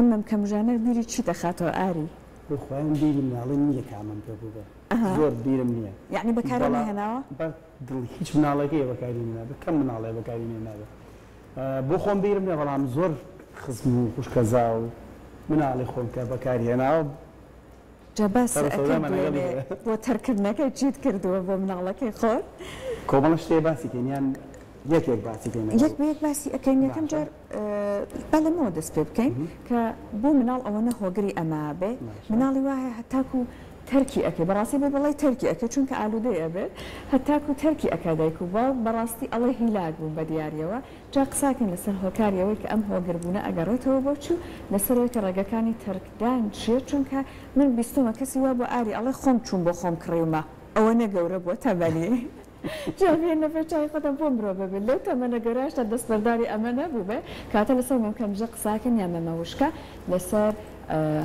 أمم كم جانا بيري شي تخاتو آري بخوان بيري مناڵی نییە کامم پێ بووە زۆر بیرم نییە یعنی بەکارم نهێناوە دڵی هیچ مناڵەکەیە بەکاری نهێنابێ کەم مناڵەیە بەکاری نهێنابێ بۆ خۆم بیرم نییە بەڵام زۆر خزم و خوشکەزا و مناڵی خۆم کە بەکاری هێناوە جا بەس بۆ تەرکردنەکەی چیت کردووە بۆ مناڵەکەی خۆت کۆمەڵە شتێ باسی کەین یان یەکێک باسی کەین یەک بە یەک باسی ئەکەین یەکەم جار بەلەمەوە دەست پێ بکەین کە بۆ مناڵ ئەوەنە هۆگری ئەمابێ مناڵی وایە هەتاکو تەرکی ئەکێ بەڕاستی بێ بەڵی تەرکی ئەکێ چونکە ئالوودەی ئەبێت هەتاکو تەرکی ئەکا دایک و باو بەڕاستی ئەڵێ هیلاک بوون بە دیاریەوە جا قساکەین لەسەر هۆکاریەوەی کە ئەم هۆگربوونە ئەگەڕێتەوە بۆ چوو لەسەرەوەی کە ڕێگەکانی تەرکدان چیە چونکە من بیستمە کەسی وا بۆ ئاری ئەڵێ خۆم چوون بۆ خۆم کڕێومە ئەوە نەگەورە بۆ تەبەنێ جاوێن نەفر چای خۆتم بۆم بڕۆ ببێ لەو تەمەنە گەراشتا دەستبەرداری ئەمە نەبووبێ کاتە لەسەر مەمکەمژە قساکەن یا مەمەوشکە لەسەر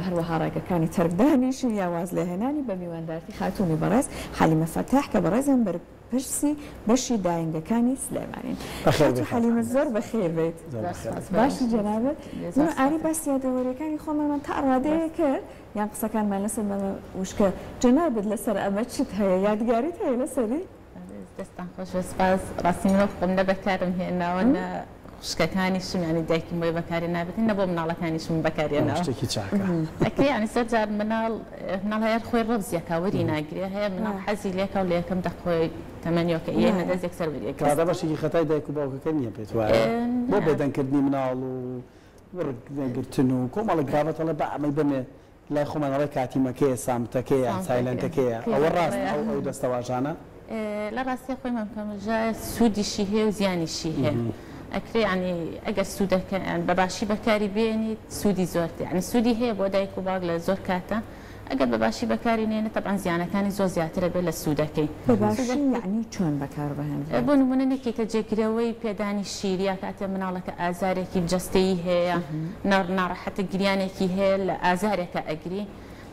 هەروەها ڕێگەکانی تەرکدانیش یا واز لێهێنانی بە میوانداری خاتوونی بەڕێز حەلیمە فەتاح کە بەڕێزم بەرپرسی بەشی داینگەکانی سلێمانین. خاتوو حەلیمە زۆر بەخێر بێت. باشی جەنابەت من ئاری باسی یادەوەریەکانی خۆمان تا ڕادەیە کرد یان قسەکانمان لەسەر مەمەوشکە جەنابەت لەسەر ئەمە چیت هەیە یادگاریت هەیە لەسەری؟ دەستان خۆش سپاس ڕاستیمەوە خۆمدا بەکارم هێناوە نە خوشکەکانیشم یعنی دایکم بۆی بەکاری نابێتن نە بۆ مناڵەکانیشم بەکاری هێناوە شتێکی چاکە ئەکرێ یعنی سەر جار مناڵ هەیە خۆی ڕەبزیەکە وەری ناگرێ هەیە مناڵ حەزی لێکە و لە یەکەم دەخۆی تەمەنیۆکە ئێمە دەستێک سەر وەریەکە ڕادا بەشێکی خەتای دایک و باوکەکە نییە پێت وایە بۆ بێدەنکردنی مناڵ و وەرگرتن و کۆمەڵێک بابەتەڵە بە ئەمەی بمێ لای خۆمان ڕێ کاتیمەکەیە سامتەکەیە یان سایلەنتەکەیە ئەوە ڕاست ئەو دەستەواژانە لا راستی خوی ممکنه سودیشی هی و زیانیشی هی. اکری یعنی اگر سوده که بباشی بکاری بینی سودی زورته. یعنی سودی هی بوده ایکو باقل زور کاته. اگر بباشی بکاری نه طبعا زیانه کانی زور زیاتره بله سوده کی. بباشی یعنی چون بکار بهم؟ بون من نکی تجکری وی پیدانی شیریا کاته مناله ک آزاری کی جستی هی نار حتی گریانه کی هی آزاری ک اگری.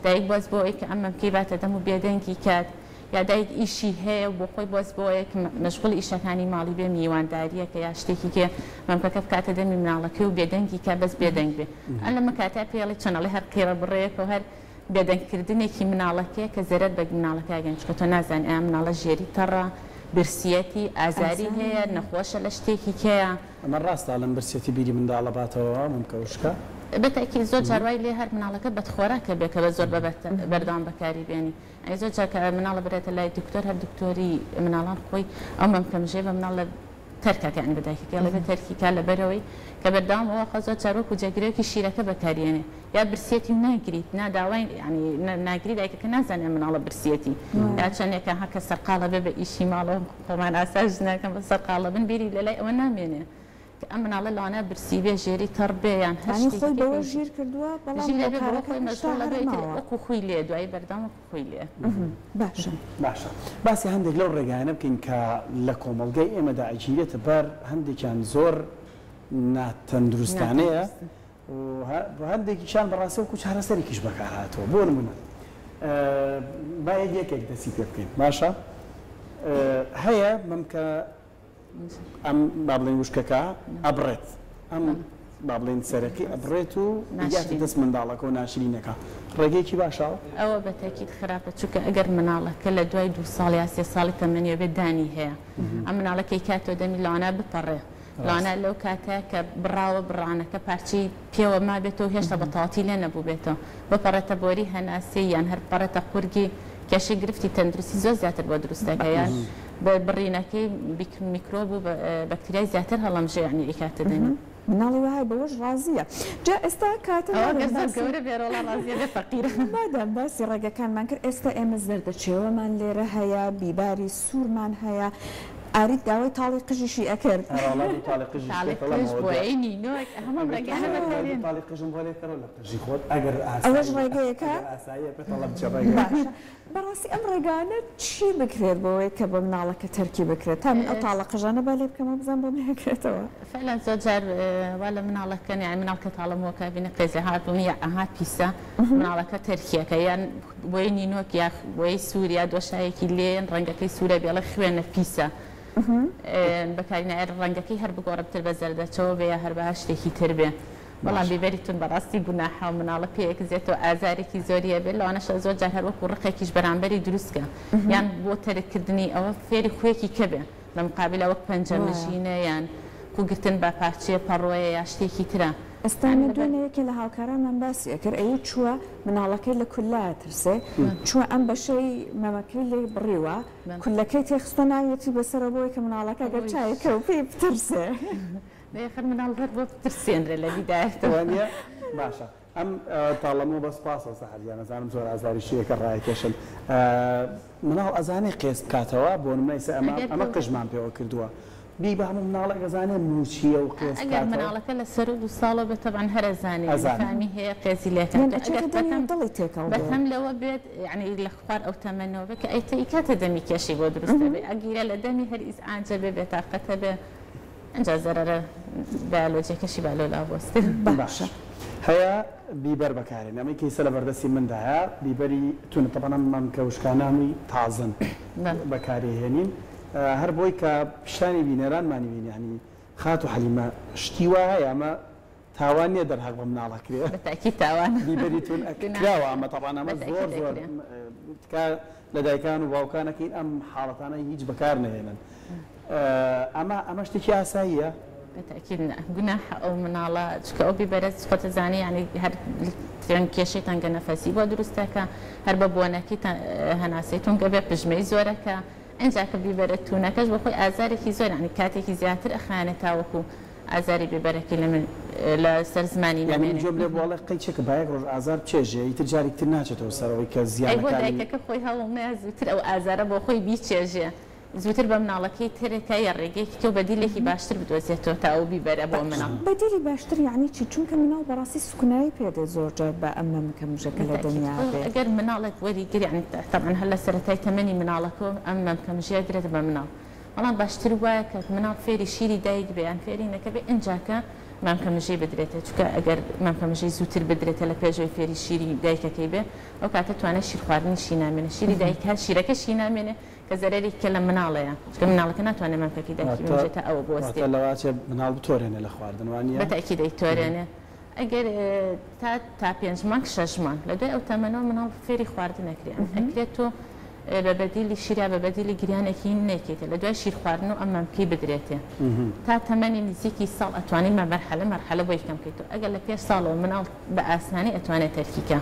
دایک باز با ایک امم کی بات دمو بیادن کی کات. یا دایک ئیشی هەیە بۆ خۆی باز بۆ یەک مەشغوڵ ئیشەکانی ماڵی بێ میوانداریەکە یا شتێکی کێ مەمکەکە بکاتە دەمی مناڵەکەی و بێدەنگی کە بەس بێدەنگ بێ ئەن لەمە کاتە پێڵی چەنەڵی هەر قیرە بڕێیەکە و هەر بێدەنگکردنێکی مناڵەکەیە کە زەرەر بە مناڵەکەی ئەگەن چکە تۆ نازانی ئایا مناڵە ژێری تەڕە برسیەتی ئازاری هەیە نەخۆشە لە شتێکی کێیە ئەمە ڕاستە لەم برسیەتی بیری منداڵە باتەوە مەمکە وشکە بەتاکی زۆر جاروای لێ هەر مناڵەکە بەدخۆراکە بێکە بە زۆر بەردام بەکاری بێنی ئەی زۆر جاکە مناڵە برێتە لای دکتۆر هەر دکتۆری مناڵان خۆی ئەو مەمکەمژێ بە مناڵە تەرکەکەیان بەدایکەکە لەبێ تەرکیکە لەبەرەوەی کە بەردام ئەوە زۆر چارۆک و جێگرەوەکی شیرەکە بەکارهێنێ یا برسیەتی ناگریت ناداوای یعنی ناگری دایکەکە نازانێ مناڵە برسیەتی یا چەندێکە هەکە سەرقاڵە بێ بە ئیشی ماڵە خۆمان ئاساش ناکەم بە سەرقاڵە بن بیری لەلای ئەوە نامێنێ أمن على لعنة برسيبة جيري تربية يعني خوي بوا جير كردوا بلا جير بوا خوي مشغول بيت أكو خوي ليه دعي بردام أكو خوي ليه باشا باشا بس هندك لو رجعنا يمكن كلكم الجاي إما دعجية تبر هندك كان زور ناتندرستانية وهندك شان براسه وكش هرسري كش بكرهاته بون منا بايديك كده سيتي يمكن باشا هيا ممكن ام بابلين وشككا ابرت ام بابلين سركي ابرتو ياك دس من دالك وناشرينك رجيكي باشا او بتاكيد خرابه تشك اقر منالك كل دواي دو صالي اسي صالي 8 بداني هي امنا لك كاتو دمي لانا بطره لانا لو كاتك براو برانا كبارشي بيو ما بيتو هيش بطاطي لنا بو بيتو بطرت بوري هناسي يعني هر برت قرقي كاش گرفتي تندرسي زو زياتر بو درستكيا ببرينكي ميكروب وبكتيريا زياتر هەڵەمژێ يعني ئیکاتە دەنی مناڵی وهاي بەوەش ڕازیە جا ئێستا کاتەگەورە بێرەوەڵا ڕازیە لە فەقیرە مادام باسی ڕێگەکانمان کرد ئێستا ئێمە زەردەچێوەمان لێرە هەیە بیباری سوورمان هەیە أريد دعوة طالق قششي أكر. والله طالق قششي. طالق قش بعيني نوك. هم رجعنا مثلاً. طالق قشم ولا كر ولا قششي خود. أجر أسايا. أوش رجعك؟ أسايا بطلب شبابي. باشا. براسي أم رجعنا شيء بكرة بوي كبمن على كتركي بكرة. تام أطالق قشنا بالي بكم أبزم بمن هكرة. فعلاً زوجر ولا من على كن يعني من على كتعلم وكابين قيس هاد ومية هاد بيسا من على كتركيا كيان بعيني نوك يا بعي سوريا دوشة كيلين رجعك سوريا بيلا خوينا بيسا. بەکارینە ئەر ڕەنگەکەی هەر بگۆڕە بتر بە زەردەچەوە بێ یا هەر بە هەشتێکی تر بێ بەڵام بیبەریتون بەڕاستی گوناحە و مناڵە پێیەکزێتەوە ئازارێکی زۆریە بێت لەوانەشە زۆر جار هەر وەکو ڕقێکیش بەرامبەری دروستکە یان بۆ تەرککردنی ئەوە فێری خۆیەکی کەبێ لە مقابل ئەوە پەنجەمژینە یان کوگرتن بە پارچەیە پەڕۆیە یا شتێکی ترە. استاني دوني كلا هاكارا من بس يكر أي شو من على كلا كلها ترسي شو أم بشيء ما ماكلي بريوة كل كيت يخصنا يتي بس ربويك من على كلا شاي كوفي بترسي داخل من على الغرب بترسين رلا بداية ثانية باشا أم طالما بس باصة صحيح يعني مثلا مزور أزار الشيء كراي كشل من على أزاني قيس كاتوا بون ما يس أما قجمان بيوكردوا بيبقى من نالك زاني موشية وقياس كاتو. أجر من نالك للسرود والصالة طبعا هرزاني. أزاني. فامي هي قياسي لها. بثم لو بيت يعني الأخبار أو تمنو بك أي تيكات دمي كشي بودرس تبي أجيرا لدمي هرئيس عنجبة بطاقة به أنجزرة بعلوجة كشي بعلو الأبوست. باشا. هيا بيبر بكارين أما كي سلا بردسي من دها بيبري تون طبعا من كوشكانامي تعزن بكاري هنين. هر بۆی کە پیشانی بینەرانمانی بینی یعنی خات و حەلیمە شتی وایە ئەمە تاوان نییە دەرهەق بە مناڵە کرێ بەتاکی تاوان بیبەریتون ئەکراوە ئەمە تەبان ئەمە زۆر زۆر لە دایکان و باوکانەکەین ئەم حاڵەتانە هیچ بەکار نەهێنن ئەمە شتێکی ئاساییە بەتاکید نا گوناحە ئەو مناڵە چکە ئەو بیبەرە خۆتە زانی یعنی هەر کێشەیتان گەنەفەسی بۆ دروستەکە هەر بە بۆنەکی هەناسەیتون گەبێ پژمەی زۆرەکە اینجا که بیبرد تو نکش با خوی آزاری کی زور یعنی کاتی کی زیادتر اخانه تا و خو آزاری بیبرد که لسر زمانی نمیاد. یعنی جمله بالا قیچه که باید روز آزار چه جایی تجاری کت نه چطور سروی که زیاد کاری. ای بودایی که خوی هوا میزودتر او آزار با خوی بی چه جه زودتر با منالکی تر که یارگی کتو بدیله کی باشتر بدوزیت و تا او بیبرد با منال. بدیله باشتر یعنی چی؟ چون که منال براسی سکنایی پیاده زورجه با امن کم مشکل دنیا. اگر منالک وری گری یعنی طبعا هلا سرتای تمنی منالکو امن کم مشکل درد با منال. الان باشتر وای که منال فری شیری دایگ بیان فری نکبی انجا که من کم مشکل بدرته. چون که اگر من کم مشکل زودتر بدرته لپیچوی فری شیری دایگ کی به؟ اوقات تو آن شیر خواردن شینا منه شیری دایگ هر شیرک شینا منه. كزراري كلا مناليا، شكون منالك أنا تواني من فكيدة كيموجتها أو بوستي. والله واتش منال بتورينا الأخواردن وانيا. بتأكيد يتورينا. أجر تا بينج مانك شجمان، لدوي أو تمنو منال فيري خواردن أكريان. أكريتو ببديل الشريعة ببديل الجريان أكين نكيت، لدوي شير خواردنو أمام كي بدريته. تا تمني نزيكي صال أتواني من مرحلة بيكم كيتو. أجر لبيش صالو منال بأسناني أتواني تركيكا.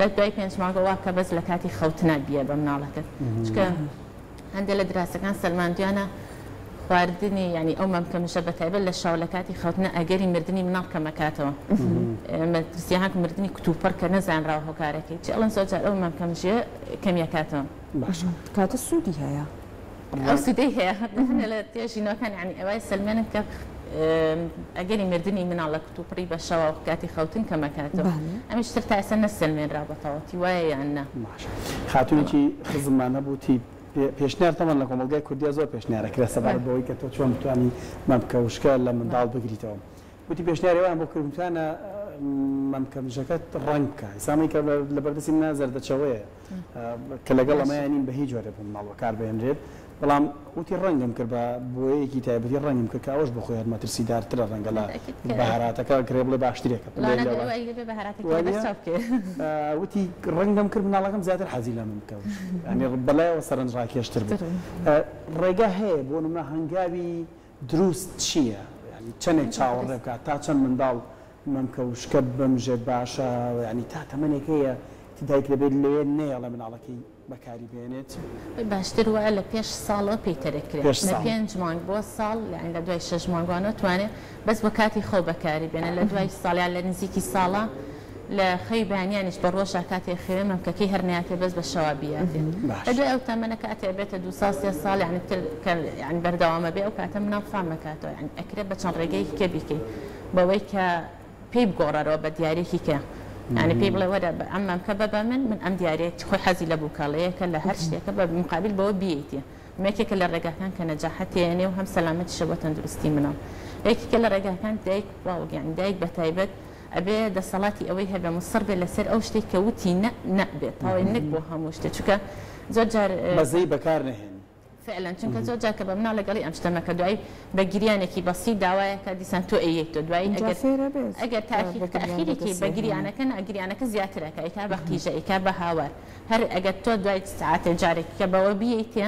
لدوي بينج مانك واقع بس لكاتي خوتنا بيا بمنالك. شكون عند الدراسة كان سلمان ديانا خواردني يعني أمم كمشبة تابل للشاولكاتي خوتنا أجري مردني منال كمكاتو مدرسيهاك مردني كتوبر كنزان راوهو كاركي إن شاء الله نزوجها أمم كمشية كمياكاتو كات السودي هيا أو سودي هيا نحن لا تيجينا كان يعني أوائل سلمان كا أجري مردني منال كتوبري بالشاولكاتي خوتن كمكاتو أنا اشتريت أسنة سلمان رابطواتي ويا عنا خاتوني كي خزمانة بوتي پیشنهار تمام لکم ولگای کردی زور پیشنهاره که سبب باید که تو چون توانی ممکن اشکال من دال بگیری تو. بودی پیشنهاری وام بکر میتونه ممکن شکت رنگ که. سامی که لبردسی نظر دچویه. کلاگل ما یعنی به هیچ وجه بهم مال و کار بهم جد. ولام وقتی رنگم کرد با بویی که تا بودی رنگم کرد که آوش بخویار مترسی در تر رنگلا بهارات که قریب لباشتری که. لانا دوایی به بهارات که دست آفکه. وقتی رنگم کرد منالگم زیادتر حذیل هم میکنم. یعنی بلای و سرنج راکیش تر بود. رجای بونم هنگامی درست چیه؟ یعنی چنین چاور رفته تا چند من دال ممکوش کبم جباش یعنی تا تمنی که تدایک لبید لیل نیالا منالکی. بكاري بينت باشتر ولا بيش صالة بيتركلي بينج مانج بوصل يعني لدواي شج مانجانو تواني بس بكاتي خو بكاري بين لدواي صالة على نزيكي صالة لخيبة يعني إيش بروشة كاتي خير ممكن كي هرنياتي بس بالشوابياتي لدواي أو تمنى كاتي بيت دوساس يا صالة يعني يعني بردوامة بيو كاتي من الفم كاتو يعني أقرب بتشن رجعي كبيكي بويك بيب قرارو بدياري كيكا يعني بيبل ودا أمام كبابا من أم دياري خوي حزي لبوكالية كلا هرشتي كباب مقابل بو بيتي ما كي كلا رجع كان كنجاحتي يعني وهم سلامة الشباب تندرستي منهم هيك كلا رجع كان دايك واو يعني دايك بتعبت أبي دا صلاتي أويها بمصر بلا سر أو شتي كوتي نقبة طاوي نقبوها مشتي شو كا زوجها بزي بكارنهن فعلا چونکە زۆر جا کە بە مناڵ لەگەڵی ئەم شتەمە کە دوای بەگیریانێکی بەسی داوایەکە دیسان تۆ ئەیەی تۆ دوای ئەگەر تاخیرێکی بەگیریانەکە ئەگریانەکە زیاترەکە ئیکا بە قیژە ئیکا بە هاوار هەر ئەگەر تۆ دوای سعاتێ جارێکیکە بەوە بیەیتێ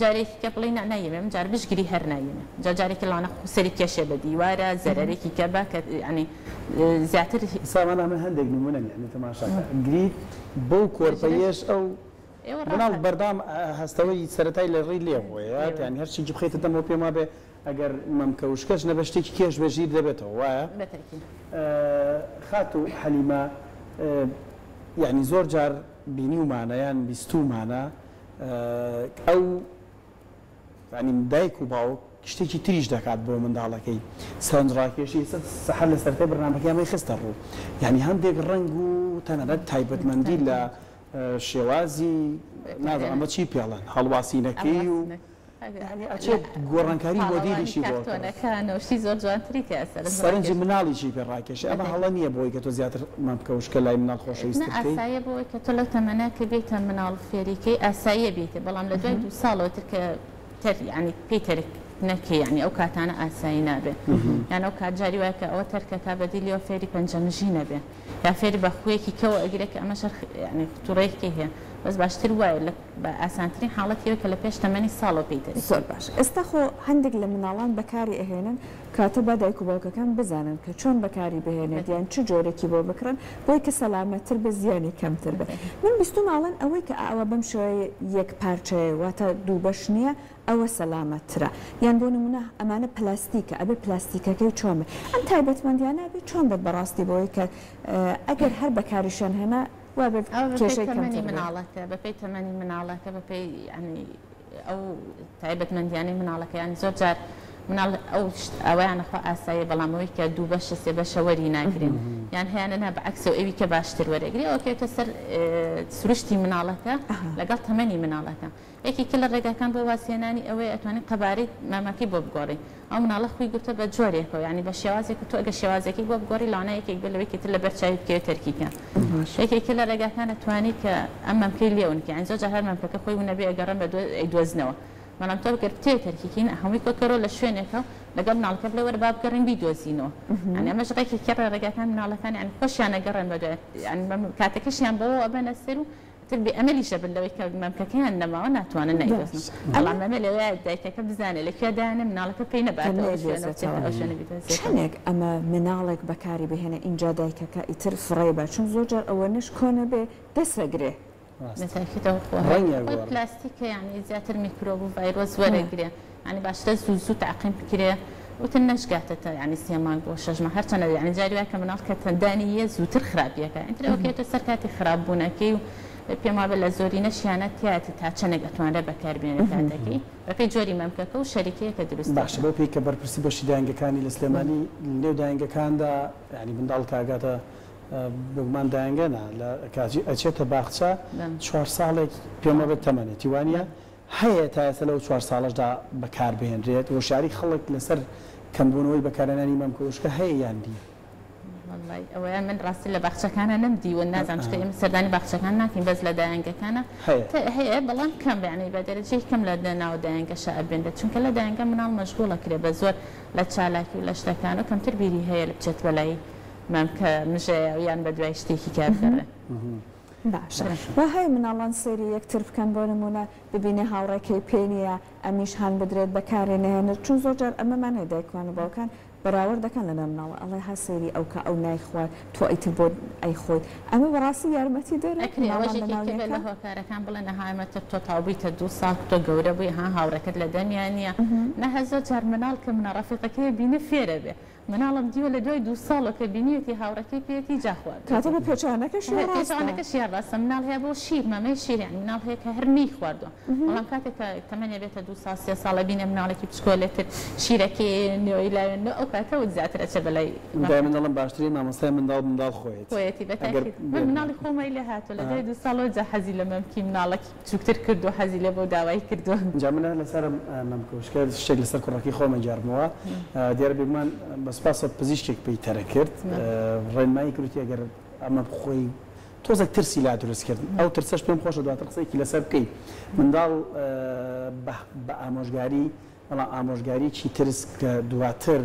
جارێکی کە بڵی نایەمێم جار بشگیری هەر نایەمێ جا جارێکی لەوانە سەری کێشێ بە دیوارە زەرەرێکی کە بە یعنی زیاتر سامانامە هەندێک نمونە لە تەماشاکە گریت بەو کۆرپەیەش ئەو مناڵ بەردام هەستەوەی سەرەتای لە ڕێی لێ وایە یعنی هەرچیکی بخەیتە دەمەوە پێما بێ ئەگەر مەمکەوشکەش نەبە شتێکی کێش بەژیر دەبێتەوە وایە خاتو حەلیمە یعنی زۆر جار بینیومانە یان بیستومانە ئەو یعنی دایک و باوک شتێکی تریش دەکات بۆ منداڵەکەی سەرنجڕاکێشی سەحەر لە سەرەتای بەرنامەکەیانەی خستە ڕوو یعنی هەندێک ڕەنگ و تەنەبەت تایبەتمەندی لە شێوازی نازانم ئەمە چی پێڵێن هەڵواسینەکەی و یعنی ئەچێت گۆڕانکاری بۆ دیریشی بۆکارەکانەوە شتی زۆر جوانتری کە سەرنجڕاکێشی سەرنجی مناڵیشی پێڕاکێشی ئەمە هەڵە نییە بۆی کە تۆ زیاتر مامکەوشکە لای مناڵ خۆشەویستت بکەی ئاساییە بۆی کە تۆ لەو تەمەنە کە بێتە مناڵ فێریکەی ئاساییە بیتێ بەڵام لە دوای دوو ساڵەوە تر کە یعنی پێی تەرکردنەکەی یعنی ئەو کاتانە ئاسایی نابێت یعنی ئەو کات جاری وایە کە ئەوە تەرکە تا بەدیلی ئەو فێری پەنجەمژی نەبێت یا فێری بە خویەکی کەوە ئەگرێ کە ئەمەش یعنی قوتوڕەیەکی هەیە بەس باشتر وایە بە ئاسانترین حاڵەتەوە کە لە پێش تەمەنی ساڵەوە پێی تەرێت زۆر باشە ئێستا خۆ هەندێک لە مناڵان بەکاری ئەهێنن کاتە با دایک و باوکەکان بزانن کە چۆن بەکاری بهێنێت یان چ جۆرێکی بۆ بکڕن بۆی کە سەلامەتتر بە زیانی کەمتر بێت من بیستوم ئاڵەن ئەوەی کە ئاوە بەم شێوەیە یەکپارچەیە واتە دوو بەش نییە ئەوە سەلامەتترە یان بۆ نمونە ئەمانە پلاستیکە ئەبێ پلاستیکەکەی چۆن بێت ئەم تایبەتمەندیانە ئەبێ چۆن بێت بەڕاستی بۆی کە ئەگەر هەر بەکاریشان هێنا وابێت کێشەی کەمتر بێت بەپێی تەمەنی مناڵەکە بەپێی یعنی ئەو تایبەتمەندیانەی مناڵەکەیان زۆر جار مناڵ ئەوەیانە خۆ ئاساییە بەڵام ئەوەی کە دوو بەشە سێ بەشە وەری ناگرێن یان هەیەیانەنا بەعەکسە و ئەوی کە باشتر وەرەگری ئەوە کەوتە سەر سروشتی مناڵەکە لەگەڵ تەمەنی مناڵەکە یەکێکە لە ڕێگاکان بۆ واسێنانی ئەوەی ئەتوانێت قەبارەی مامەکەی بۆ بگۆڕی ئەو مناڵە خۆی گرتە بە جۆرێکەوە یعنی بە شێوازێک و تۆ ئەگە شێوازێکی بۆ بگۆڕی لەوانە یەکێک بێت لەوەی کە تر لەبەر چاوی بکەوێت تەرکیکە یەکێکە لە ڕێگاکان ئەتوانێت کە ئەم مەمکەی لێونکە یعنی زۆر جار هەر مەمکەکە خۆی ونەبێ ئەگەڕێن بە ئەیدۆزنەوە بەڵام تۆ بگەرتێ تەرکیکین هەمووی کۆکەڕۆ لە شوێنێکە لەگەڵ مناڵەکە بڵێ وەرە با بگەڕین بیدۆزینەوە یعنی ئەمەش ڕێکێکە لە ڕێگاکان مناڵەکان یعنی خۆشیان ئەگەڕێن بەدوێ یعنی کاتەکەشیان بەوە ئەبەنە سەر و تربي أملي شبل لو يك ممكن نما أنا توان النايجوس. الله ما ملي وعد دايك بزانة لك يا دانا منالك بينا بعد أوشان بيتنسي. شنك أما منالك بكاري بهنا إن جدايك كأثر فريبة شو زوجر أو نش كونه بدسقره. مثلا كده هو بلاستيك يعني زيادة الميكروب وفيروس ورقة يعني باشتري زوزو تعقيم بكرة وتنش قاعدة يعني سيمان وشجمة حرتنا يعني جاري وعك منالك تندانية زوتر خرابية أنت لو كده سرقات خرابونا كيو پێما بە لە زۆرینە شیانە تیاتی تا چەندێک ئەتوانرە بەکاربێنێت کاتەکەی بەپێی جۆری مەمکەکە و شەریکەیەکە دروست باشە بۆ پێی کە بەرپرسی بەشی داینگەکانی لە سلێمانی لێو داینگەکاندا یعنی منداڵ کاگاتە بگومان داینگەنا لە کاتی ئەچێتە باخچە چوار ساڵێک پێمە بێت تەمەنێتی وانە هەیە تایەسە لەو چوار ساڵەشدا بەکاربهێنرێت و شاری خەڵک لەسەر کەمبوونەوەی بەکارێنانی مەمکەوشکە هەیە یان دی ئەویان من ڕاستی لە باخچەکانە نەمدیوە نازانم چکە ئێمە سەردانی باخچەکان ناکەین بەس لە دایانگەکانە هەیە بەڵام کەم یعنی بە دەرەجەی کەم لە ناو دایانگەشە ئەبێنرێت چونکە لە دایانگە مناڵ مەشغوڵە کرێ بە زۆر لە چالاکی و لە شتەکان و کەمتر بیری هەیە لە بچێت بەلای مەمکە مژەیە یان بە دوای شتێکی کار بکەوێت باشە و هەیە مناڵان سەیری یەکتر بکەن بۆ نمونە ببینێ هاوڕێکەی پێی نییە ئەمیش هەان بدرێت بەکارێنێنێت چون زۆرجار ئەمەمان هەیە دایکوان و باوکان بەراوردەکەن لە ناوناوە ئەڵێ ها سەیری ئەو کە ئەو نایخوارد تۆ ئەیتر بۆ ئەی خۆیت ئەمە بەڕاستی یارمەتی دەرەکرێ ئەوەژێکی لە هۆکارەکان بڵێ نەهایمەتە تۆ تاوبیتە دوو ساڵ تۆ گەورە بووی ها هاوڕەکەت لە دەمیان نییە نەهە زۆر جار مناڵ کە منە ڕەفیقەکەی بینە فێرە بێ مناڵم دیوە لە دوای دوو ساڵەکە بینیەتی هاوڕەکەی پێێتی جاخوارد کاتە بە پێچانەکەشانەکەش یاڕاستە مناڵ هەیە بۆ شیر مەمەی شیریان مناڵ هەیە کە هەرمی خواردوە بەڵام کاتێک تەمەنێ بێتە دوو ساڵ سێ ساڵە بینە مناڵێکی بچکۆلێتتر شیرەکەی نوێی لایێنەوە ئەو کاتە و زیاتر ئەچە بەلای دای مناڵم باشترین مامۆستای منداڵ خۆیت خۆیەتی بەتاکید من مناڵی خۆمەی لێ هاتووە لە دوای دوو ساڵەوە جا حەزی لە مەمکی مناڵێکی بچووکتر کردووە حەزی لێ بۆ داوای کردووە جا منە لەسەر مەمکەوشکە شتێک لەسەر کوڕەکەی خۆمە جارمەوە دیارە بێگومان بەسپاسە پزیشکێک پێی تەرە کرد ڕێنمایی کروتی ئەگەر ئەمە بخۆی تۆزێک ترسی لا دروست کردن ئەو ترسەش پێم خۆشە دواتر قسەیەکی لەسەر بکەین منداڵ بە ئامۆژگاری بەڵام ئامۆژگاریکی ترس کە دواتر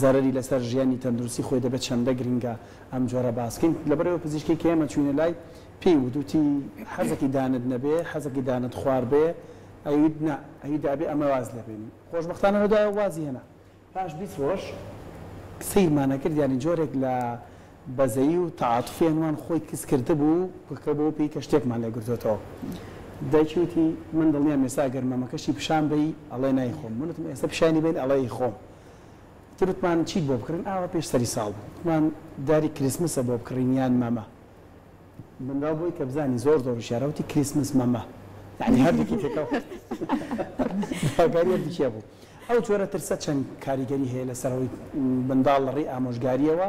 زەرەری لەسەر ژیانی تەندروستی خۆی دەبێت چەندە گرنگە ئەم جۆرە باسکەین لەبەرەوە پزیشکی کە ئێمە چوینە لای پێی وتوتی حەزێکی دانت نەبێ حەزێکی دانت خوار بێ ئەوید نا ئەویدا بێ ئەمە واز لەبێنین خۆشبەختانە هەدایە وازی هێنا پاش 20 ڕۆژ سەیرمانە کرد یانی جۆرێک لە بەزەیی و تەعاتوفی هەنوان خۆی کەس کرده بوو بکە بۆ پێی کە شتێکمان لێ گرتوتەوە دایکی وتی من دڵنیام ئێستا ئەگەر مامەکەشی پیشان بی ئەڵێ نایخۆم من وتم ئێستا پیشانی بێن ئەڵێ خۆم ترتمان چیت بۆ بکڕین ئاوا پێش سەری ساڵ بوو وتمان داری کریسمسە بۆ بکڕین یان مەمە منداڵ بووی کە بزانی زۆر زۆر شارە وتی کریسمس مەمە یعنی هەردووکی تێکەوت داواکاری هەردووکیە بوو ئەو جۆرە ترسە چەند کاریگەری هەیە لەسەرەوەی منداڵ لەڕێی ئامۆژگاریەوە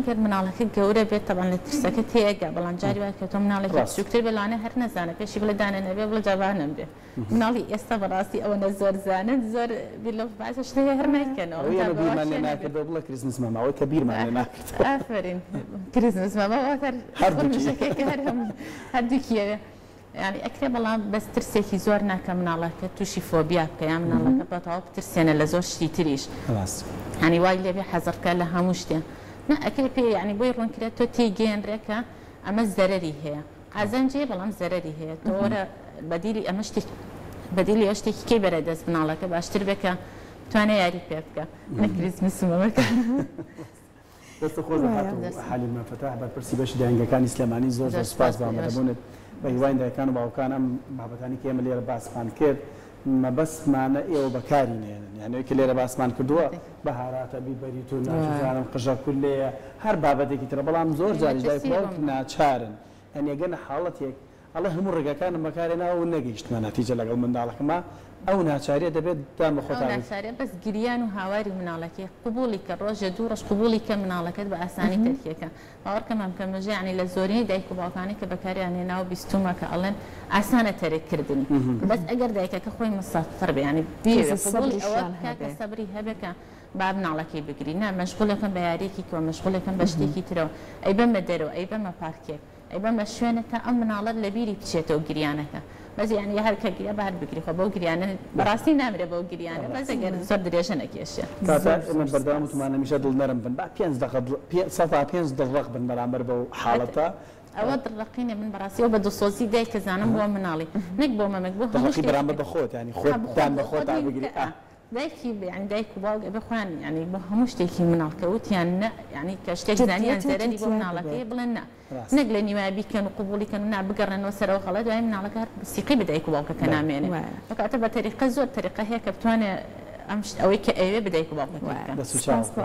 اگر منالکی گوره بیت طبعا لترسه که تیگه بلان جاری باید که تو منالکی شکتر بلانه هر نزانه پیشی بله دانه نبیه بله جوانه نبیه منالی است براستی اونه زور زانه زور بیلوف باشش تیگه هر نکنه اوی اما بیر مانه نکرده و بله کریزمس ماما اوی کبیر مانه نکرده آفرین کریزمس ماما واتر هر دوکیه يعني اكثر والله بس ترسي كي زورنا كمناله كتوشي فوبيا كمناله كبطاوب ترسينا لزور شتي تريش خلاص يعني وايد لي حذر كلها مشتي ما اكل يعني بيرون كده تو تيجين ركا اما الزرري هي عزنجي والله الزرري هي تورا بديلي امشتي بديلي اشتي كي بردس مناله كباشتر بك تو انا ياري بيبكا نكريسمس ماما بس خوز حتى حەلیمە فەتاح برسي باش دانجا كان اسلاماني زور سباس بعملونه بەهیوای دایکان و باوکان ئەم بابەتانی کە ئێمە لێرە باسمان کرد مەبەستمانە ئێوە بەکاری نێنن یانەوەی کە لێرە باسمان کردووە بەهاراتە بیبەریت و ناچارم قژە کولێیە هەر بابەتێکی ترە بەڵام زۆر جاری دایکوەک ناچارن یعنی ئەگەن حاڵەتێک ئەڵە هەموو ڕێگەکانم بەکارێناوە و نەگەیشتمە نەتیجە لەگەڵ منداڵەکەما ئەو ناچاریە دەبێت دام بە خۆتان ناچاریە بەس گریان و هاواری مناڵەکە قبولی کە ڕۆژە دوو ڕۆژ قبولی کە مناڵەکەت بە ئاسانی تەرکیەکە باوەڕ کەمەم کە مژە یعنی لە زۆرینەی دایک و باوکانی کە بەکاریان هێناوە بیستومە کە ئەڵێن ئاسانە تەرێککردنی بەس ئەگەر دایکەکە خۆی مستەفر بێ یعنی بیوێ قبولی ئەوە بکا کە سەبری هەبێ کە با مناڵەکەی بگری نه مەشغوڵەکەم بە یاریەکی کۆ مەشغوڵەکەم بە شتێکی ترەوە ئەی بەمە دەرەوە ئەی بەمە پارکێک بەمە شوێنەکە ئەم مناڵەت لەبیری بچێتەوە گریانەکە بەس یعنی هەر کە گریە بە هەر بگری خۆ بەو گریانە بەڕاستی نامرێ بەو گریانە بەس ئەگەر زۆر درێژە نەکێشێ کاکا ئێمە بەردەوام وتمان هەمیشە دڵنەرم بن با پێنج دڵڕق بن بەرامبەر بەو حاڵەتە ئەوە دڵڕقینێ من بەڕاستی ئەو بە دڵسۆزی دایکە زانم بۆ مناڵی نەک بۆ مەمەک بۆ دڵڕقی بەرامبەر بە خۆت یعنی خۆتان بە خۆت بگری دایکی یعنی دایک و باوک ئەبێ خۆیان یعنی بۆ هەموو شتێکی مناڵکە وتیان نە یعنی کە شتێک زانیان زەرەری بۆ مناڵەکەیە بڵێن نە نەک لە نیوابی کەن و قبوڵی کەن و نا بگەڕێنەوە سەرەوە خەڵەت دوای مناڵەکە هەر سیقی بە دایک و باوکەکە نامێنێ بەکاتە بە تەریقە زۆر تەریقە هەیە کە بتوانێ ئەم ئەوەی کە ئەوێ بە دایک و باوکەکە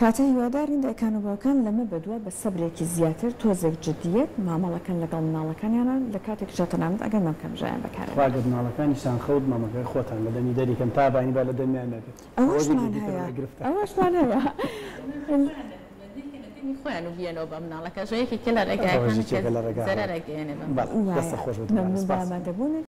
کاتە هیوادارین دایکان و باوکان لەمە بەدووە بە سەبرێکی زیاتر تۆزێک جدیەت مامەڵەکان لەگەڵ مناڵەکانیانە لە کاتێک ژەتەنامەت ئەگەر مەمکەم ژایان بەکارێنن خواگر مناڵەکانیشان خەوت مامەکەی خۆتان لە دەمی دەریکەم تا بانی با لە دەمیان نەبێت ئەوەشمان هەیە ئەوەشمان هەیە خوانو بيانو بمنالك شوية كلا رجاء كان كذا رجاء يعني بس خشوت.